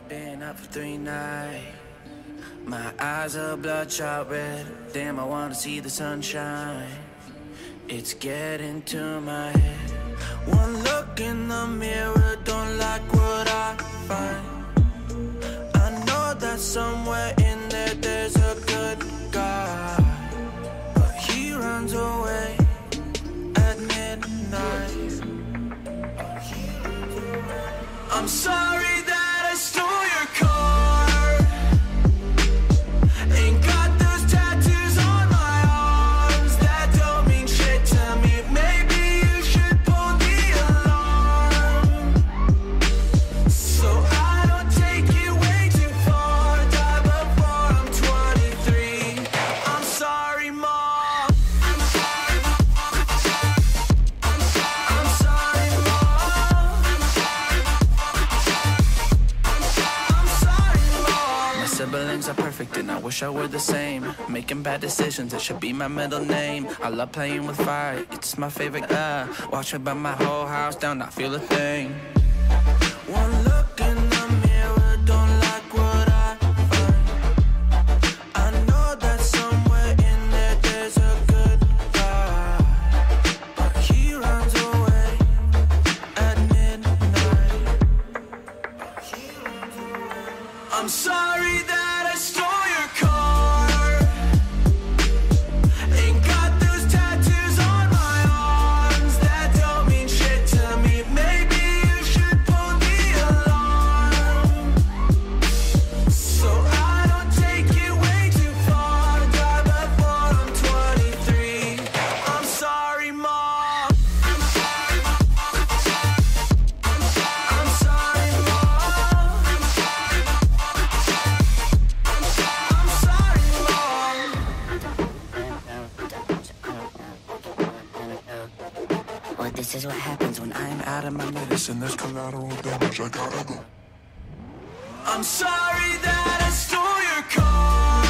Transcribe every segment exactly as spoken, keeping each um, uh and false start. I've been up for three nights. My eyes are bloodshot red. Damn, I wanna see the sunshine. It's getting to my head. One look in the mirror, don't like what I find. I know that somewhere in there there's a good God, but he runs away at midnight. I'm sorry that I stole your car, ain't got those tattoos on my arms that don't mean shit to me. Maybe you should pull the alarm, so I don't take you way too far. Die before I'm twenty-three. I'm sorry, Mom. I'm sorry, Mom. I'm sorry, I'm sorry, I'm sorry, Mom. I'm sorry. Siblings are perfect and I wish I were the same. Making bad decisions, it should be my middle name. I love playing with fire, it's my favorite guy. Watch me burn my whole house down, not feel a thing. One look in the mirror, don't like what I find. I know that somewhere in there there's a good guy, but he runs away at midnight. I'm sorry that this is what happens when I'm out of my medicine. There's collateral damage, I gotta go. I'm sorry that I stole your car,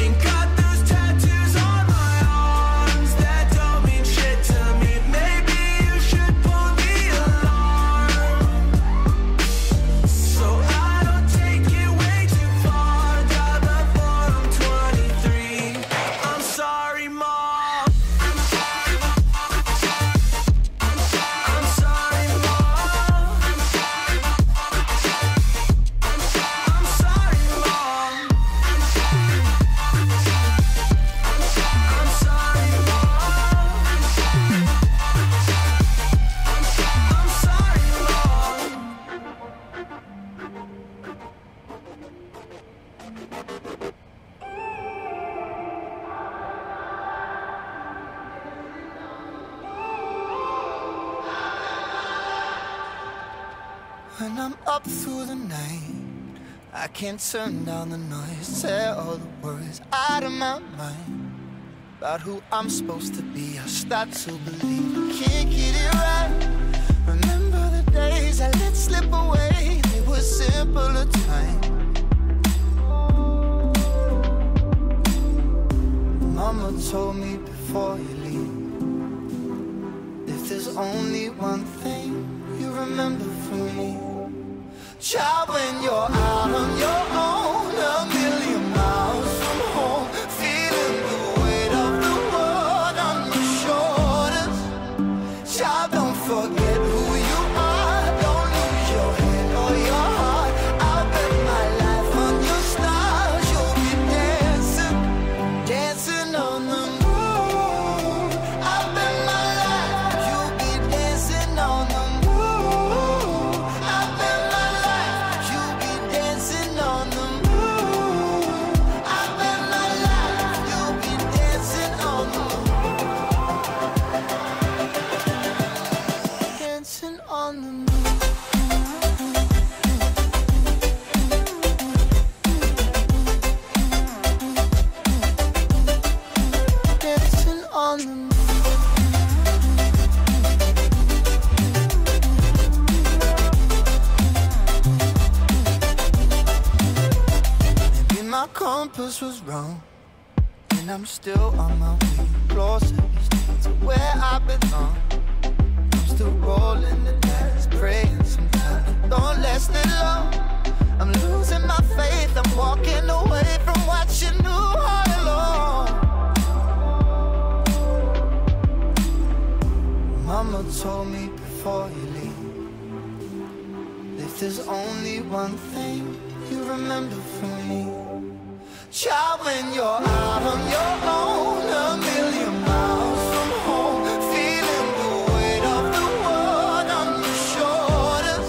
ain't got those tattoos on my arms that don't mean shit to me. Maybe you should pull the alarm, so I don't take you way too far. Die before I'm twenty-three. I'm sorry, Mom. When I'm up through the night, I can't turn down the noise. Tear all the worries out of my mind about who I'm supposed to be. I start to believe I can't get it right. Remember the days I let slip away, they were simpler time. Mama told me before you leave, if there's only one thing you remember from me, child, when you're out on your own, a million miles from home, feeling the weight of the world on your shoulders. Child, don't forget who you are. Don't lose your head or your heart. I'll bet my life on your stars. You'll be dancing, dancing on the moon. I'll bet my life. You'll be dancing on the moon. Maybe my compass was wrong, and I'm still on my way, closer to where I belong. I'm still rolling the dice, praying sometimes. don't last it long. I'm losing my faith, I'm walking away from what you knew all along. Mama told me before you leave, if there's only one thing you remember from me, child, when you're out on your own, a million miles from home, feeling the weight of the world on your shoulders,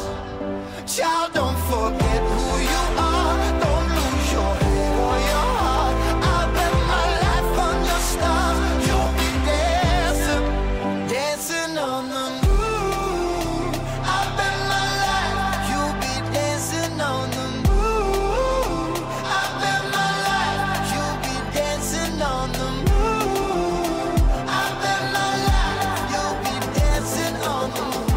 child, don't forget who you are. Don't lose your head or your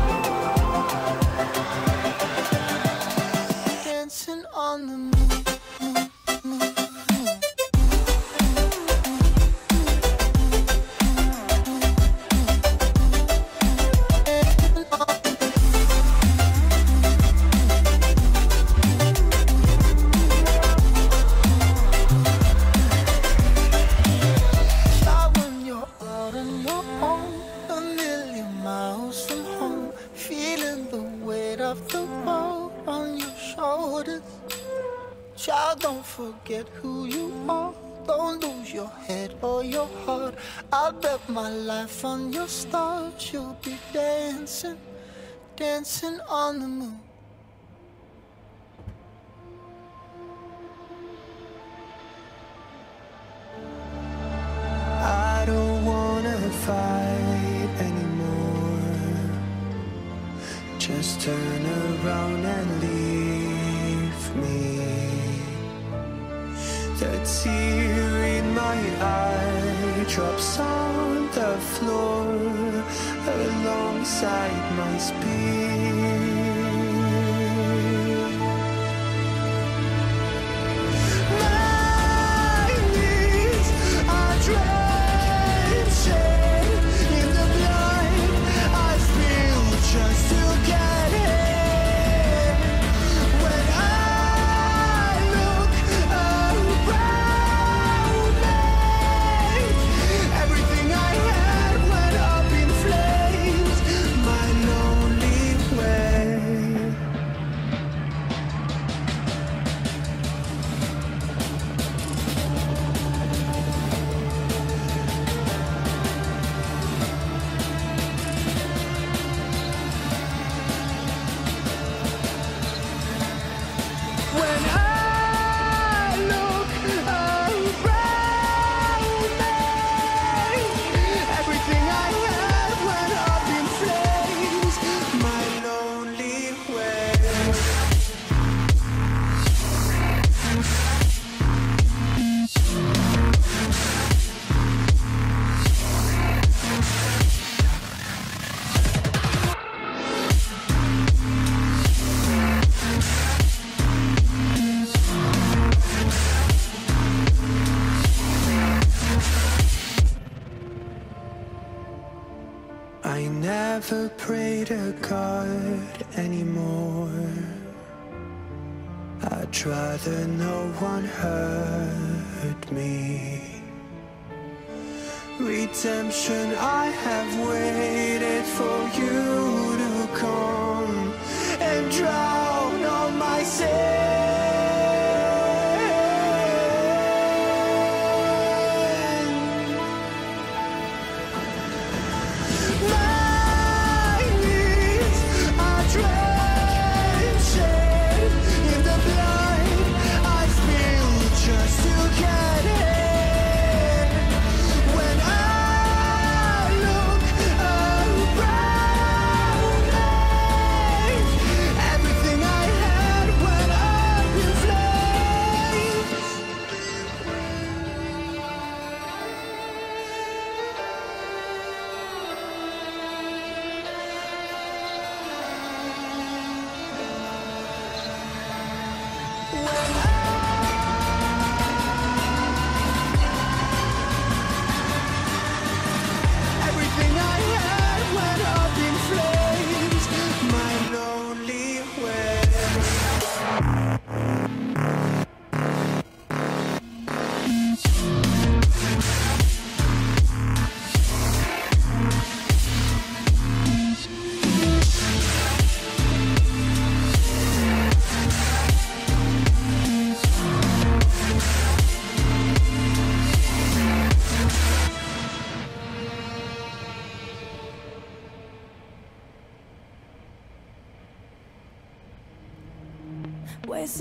heart. I bet my life on your stars. You'll be dancing, dancing on the moon. I bet my life you'll be dancing on the moon. On the moon. Child, don't forget who you are. Don't lose your head or your heart. I bet my life on your stars. You'll be dancing, dancing on the moon. I don't wanna fight anymore. Just turn around and leave me. The tear in my eye drops on the floor alongside my speech. I never pray to God anymore. I'd rather no one hurt me. Redemption, I have waited for you to come and drown all my sins. When I look around It's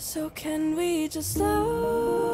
So can we just slow